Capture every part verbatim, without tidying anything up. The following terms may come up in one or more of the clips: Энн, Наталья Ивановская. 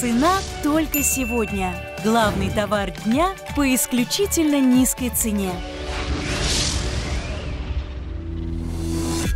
Цена только сегодня. Главный товар дня по исключительно низкой цене.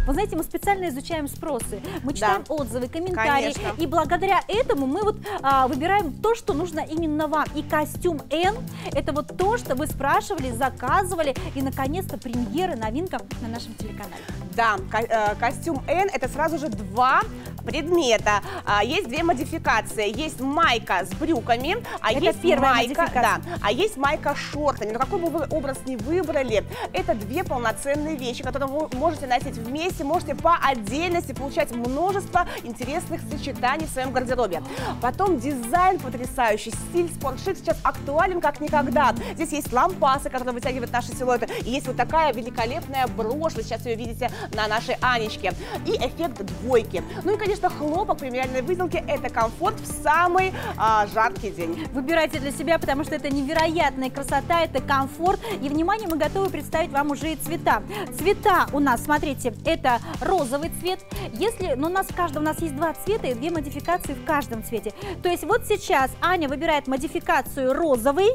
Вы знаете, мы специально изучаем спросы, мы читаем да. отзывы, комментарии. Конечно. И благодаря этому мы вот а, выбираем то, что нужно именно вам. И костюм Энн – это вот то, что вы спрашивали, заказывали. И, наконец-то, премьера, новинка на нашем телеканале. Да, ко костюм Энн – это сразу же два предмета. Есть две модификации. Есть майка с брюками, а это есть майка, да, а есть майка с шортами. Но какой бы вы образ ни выбрали, это две полноценные вещи, которые вы можете носить вместе, можете по отдельности получать множество интересных сочетаний в своем гардеробе. Потом дизайн потрясающий, стиль спортшик сейчас актуален как никогда. Здесь есть лампасы, которые вытягивают наши силуэты, и есть вот такая великолепная брошь, вы сейчас ее видите на нашей Анечке, и эффект двойки. Ну и, конечно, Конечно, хлопок премиальной выделки – это комфорт в самый а, жаркий день. Выбирайте для себя, потому что это невероятная красота, это комфорт. И, внимание, мы готовы представить вам уже и цвета. Цвета у нас, смотрите, это розовый цвет. Если, ну, у нас в каждом у нас есть два цвета и две модификации в каждом цвете. То есть вот сейчас Аня выбирает модификацию розовый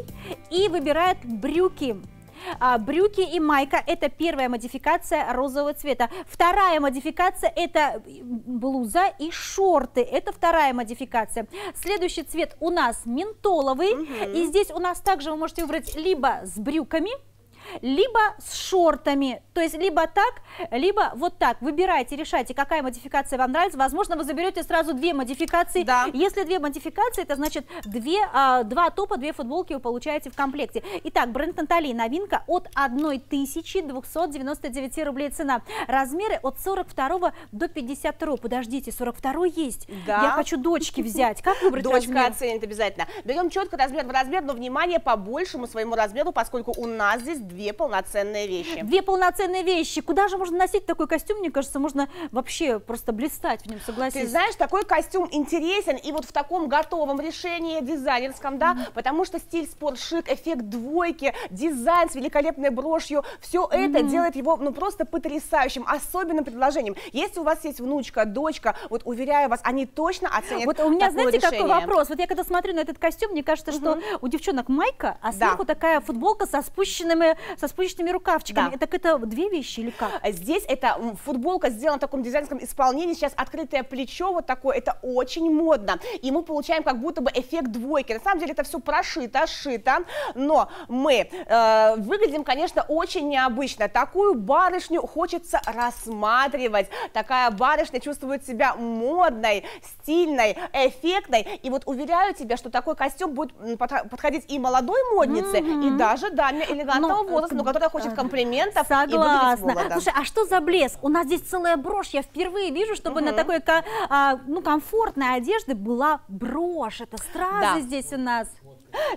и выбирает брюки. Брюки и майка – это первая модификация розового цвета. Вторая модификация – это блуза и шорты. Это вторая модификация. Следующий цвет у нас ментоловый. Угу. И здесь у нас также вы можете выбрать либо с брюками, либо с шортами. То есть либо так, либо вот так. Выбирайте, решайте, какая модификация вам нравится. Возможно, вы заберете сразу две модификации. Да. Если две модификации, это значит две, а, два топа, две футболки вы получаете в комплекте. Итак, бренд Наталья, новинка от тысячи двухсот девяноста девяти рублей цена. Размеры от сорок два до пятидесяти двух. Подождите, сорок два есть? Да. Я хочу дочки взять. Как выбрать размер? Дочка оценит обязательно. Берем четко размер в размер, но внимание по большему своему размеру, поскольку у нас здесь две Две полноценные вещи. Две полноценные вещи. Куда же можно носить такой костюм? Мне кажется, можно вообще просто блистать в нем, согласись. Ты знаешь, такой костюм интересен и вот в таком готовом решении дизайнерском, да, mm-hmm. потому что стиль спортшик, эффект двойки, дизайн с великолепной брошью, все mm-hmm. это делает его, ну, просто потрясающим, особенным предложением. Если у вас есть внучка, дочка, вот уверяю вас, они точно оценят. Вот у меня, знаете, решение. Какой вопрос? Вот я когда смотрю на этот костюм, мне кажется, mm-hmm. что у девчонок майка, а сверху да. такая футболка со спущенными со спущенными рукавчиками. Да. Так это две вещи или как? Здесь это футболка сделана в таком дизайнерском исполнении. Сейчас открытое плечо вот такое. Это очень модно. И мы получаем как будто бы эффект двойки. На самом деле это все прошито, сшито. Но мы э, выглядим, конечно, очень необычно. Такую барышню хочется рассматривать. Такая барышня чувствует себя модной, стильной, эффектной. И вот уверяю тебя, что такой костюм будет подходить и молодой моднице, mm-hmm. и даже даме элегантного возраста. Но которая хочет комплиментов. Согласна. И слушай, а что за блеск? У нас здесь целая брошь. Я впервые вижу, чтобы угу. на такой а, ну, комфортной одежде была брошь. Это стразы да. здесь у нас.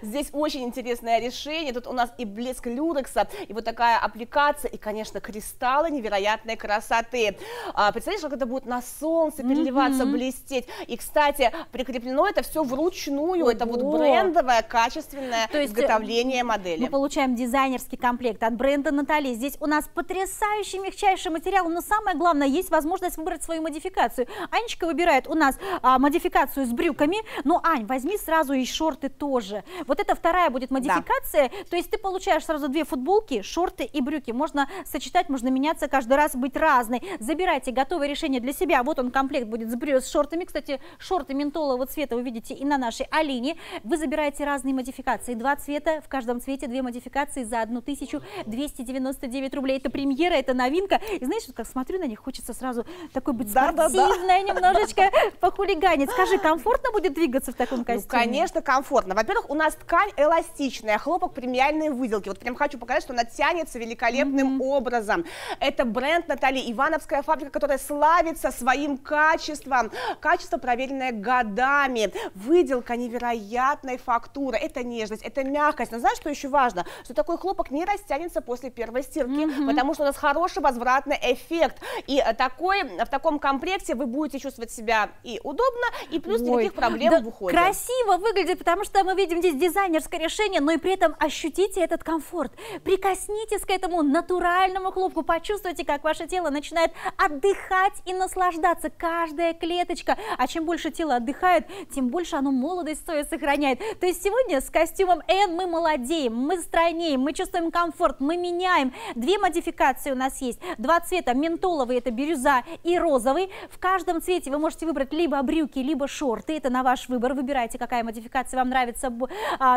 Здесь очень интересное решение. Тут у нас и блеск люрекса, и вот такая аппликация, и, конечно, кристаллы невероятной красоты. А, представляешь, как это будет на солнце переливаться, mm-hmm. блестеть. И, кстати, прикреплено это все вручную. Ого. Это вот брендовое, качественное То есть изготовление модели. Мы получаем дизайнерский комплект от бренда Натали. Здесь у нас потрясающий, мягчайший материал, но самое главное, есть возможность выбрать свою модификацию. Анечка выбирает у нас а, модификацию с брюками, но, Ань, возьми сразу и шорты тоже. Вот это вторая будет модификация, да. то есть ты получаешь сразу две футболки, шорты и брюки. Можно сочетать, можно меняться, каждый раз быть разной. Забирайте готовое решение для себя. Вот он, комплект будет с, брю... с шортами. Кстати, шорты ментолового цвета вы видите и на нашей Алине. Вы забираете разные модификации. Два цвета, в каждом цвете две модификации за одну тысячу двести девяносто девять рублей. Это премьера, это новинка. И знаешь, вот как смотрю на них, хочется сразу такой быть да, спортивной, да, да. немножечко похулиганить. Скажи, комфортно будет двигаться в таком костюме? Ну, конечно, комфортно. Во-первых, у нас ткань эластичная, хлопок премиальной выделки. Вот прям хочу показать, что она тянется великолепным mm-hmm. образом. Это бренд Натальи Ивановская, фабрика, которая славится своим качеством. Качество, проверенное годами. Выделка невероятной фактуры. Это нежность, это мягкость. Но знаешь, что еще важно? Что такой хлопок не растянется после первой стирки, mm-hmm. потому что у нас хороший возвратный эффект. И такой, в таком комплекте вы будете чувствовать себя и удобно, и плюс Ой, никаких проблем да в уходе. Красиво выглядит, потому что мы видим здесь дизайнерское решение, но и при этом ощутите этот комфорт. Прикоснитесь к этому натуральному хлопку, почувствуйте, как ваше тело начинает отдыхать и наслаждаться, каждая клеточка. А чем больше тело отдыхает, тем больше оно молодость свою сохраняет. То есть сегодня с костюмом Энн мы молодеем, мы стройнее, мы чувствуем комфорт, мы меняем. Две модификации у нас есть, два цвета, ментоловый, это бирюза, и розовый. В каждом цвете вы можете выбрать либо брюки, либо шорты, это на ваш выбор, выбирайте, какая модификация вам нравится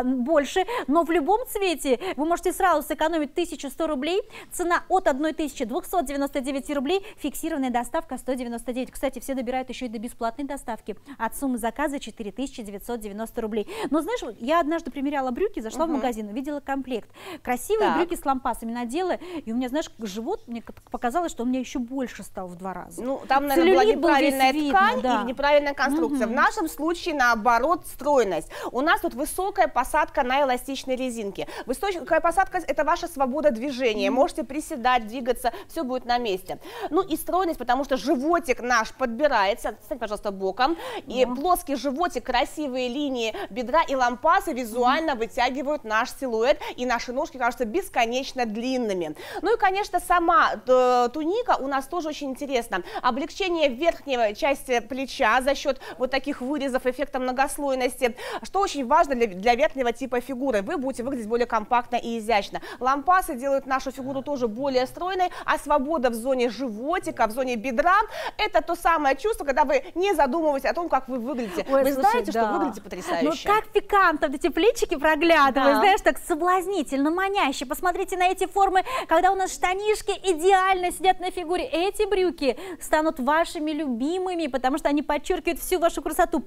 больше. Но в любом цвете вы можете сразу сэкономить тысячу сто рублей, цена от одной тысячи двухсот девяноста девяти рублей, фиксированная доставка сто девяносто девять. Кстати, все добирают еще и до бесплатной доставки от суммы заказа четыре тысячи девятьсот девяносто рублей. Но знаешь, я однажды примеряла брюки, зашла угу. в магазин, увидела комплект. Красивые так. брюки с лампасами надела, и у меня, знаешь, живот, мне показалось, что у меня еще больше стал в два раза. Ну, там, наверное, была неправильная ткань да. или неправильная конструкция. Угу. В нашем случае, наоборот, стройность. У нас тут высокая посадка на эластичной резинке. Высокая посадка – это ваша свобода движения. Угу. Можете приседать, двигаться, все будет на месте. Ну и стройность, потому что животик наш подбирается. Стань, пожалуйста, боком. И угу. плоский животик, красивые линии бедра и лампасы визуально угу. вытягивают наш силуэт, и наши ножки кажутся бесконечно длинными. Ну и, конечно, сама туника у нас тоже очень интересна. Облегчение верхней части плеча за счет вот таких вырезов, эффекта многослойности, что очень важно для, для верхнего типа фигуры. Вы будете выглядеть более компактно и изящно. Лампасы делают нашу фигуру тоже более стройной, а свобода в зоне животика, в зоне бедра, это то самое чувство, когда вы не задумываетесь о том, как вы выглядите. Ой, вы слушай, знаете, да. что выглядите потрясающе. Ну как пикантно эти плечики проглядывают, да. знаешь, так соблазнительно, маняще. Посмотрите на эти формы, когда у нас штанишки идеально сидят на фигуре. Эти брюки станут вашими любимыми, потому что они подчеркивают всю вашу красоту,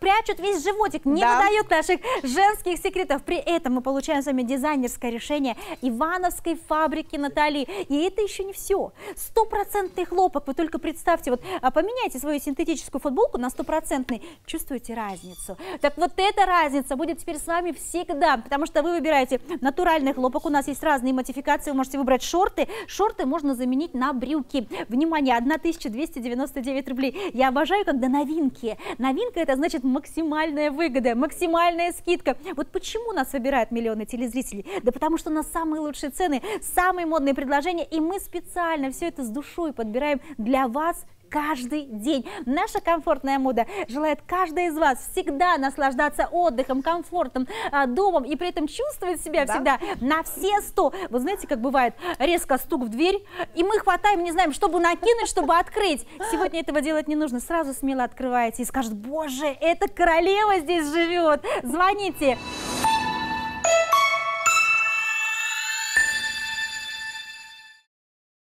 прячут весь животик, не да. выдают наших женских секретов. При этом мы получаем с вами дизайнерское решение ивановской фабрики Натальи. И это еще не все. Стопроцентный хлопок. Вы только представьте, вот поменяйте свою синтетическую футболку на стопроцентный. Чувствуете разницу? Так вот эта разница будет теперь с вами всегда, потому что вы выбираете натуральный хлопок. У нас есть разные модификации. Вы можете выбрать шорты. Шорты можно заменить на брюки. Внимание, одна тысяча двести девяносто девять рублей. Я обожаю, когда новинки. Новинка – это значит максимальная выгода, максимальная скидка. Вот почему нас выбирают миллионы телезрителей? Да потому что у нас самые лучшие цены, самые модные предложения, и мы специально все это с душой подбираем для вас каждый день. Наша комфортная мода желает каждой из вас всегда наслаждаться отдыхом, комфортом, домом и при этом чувствовать себя да. всегда на все сто. Вы знаете, как бывает, резко стук в дверь, и мы хватаем, не знаем, чтобы накинуть, чтобы открыть. Сегодня этого делать не нужно. Сразу смело открываете и скажут: боже, эта королева здесь живет. Звоните.